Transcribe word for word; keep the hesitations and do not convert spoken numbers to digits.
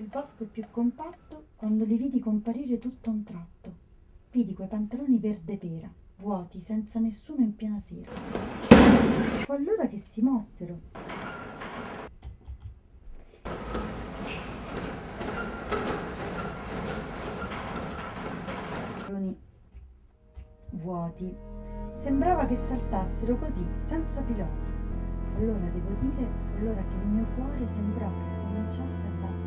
il bosco più compatto quando li vidi comparire tutto a un tratto. Vidi quei pantaloni verde pera, vuoti, senza nessuno in piena sera. Fu allora che si mossero. Pantaloni vuoti. Sembrava che saltassero così, senza piloti. Fu allora, devo dire, fu allora che il mio cuore sembrò che cominciasse a battere.